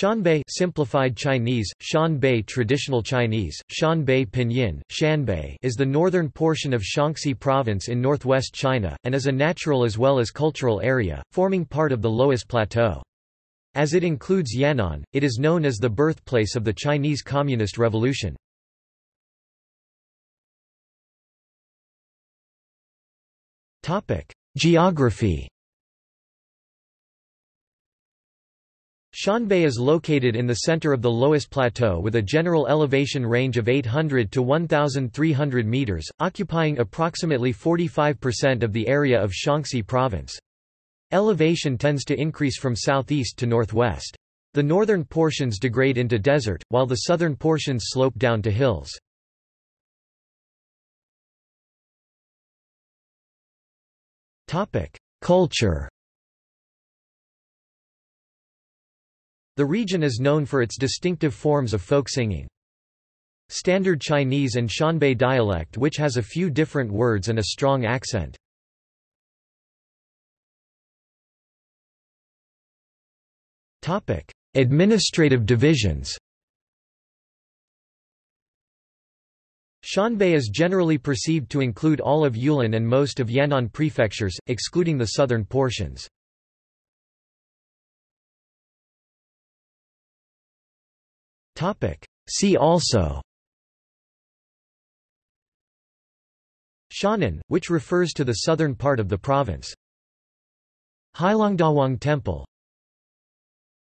Shanbei simplified Chinese, Shanbei traditional Chinese, Shanbei pinyin, Shanbei is the northern portion of Shaanxi province in northwest China, and is a natural as well as cultural area, forming part of the Loess Plateau. As it includes Yan'an, it is known as the birthplace of the Chinese Communist Revolution. Geography. Shanbei is located in the center of the Loess Plateau with a general elevation range of 800 to 1,300 meters, occupying approximately 45% of the area of Shaanxi province. Elevation tends to increase from southeast to northwest. The northern portions degrade into desert, while the southern portions slope down to hills. Culture. The region is known for its distinctive forms of folk singing. Standard Chinese and Shanbei dialect, which has a few different words and a strong accent. Administrative divisions. Shanbei is generally perceived to include all of Yulin and most of Yan'an prefectures, excluding the southern portions. See also: Shan'an, which refers to the southern part of the province; Hailongdawang Temple,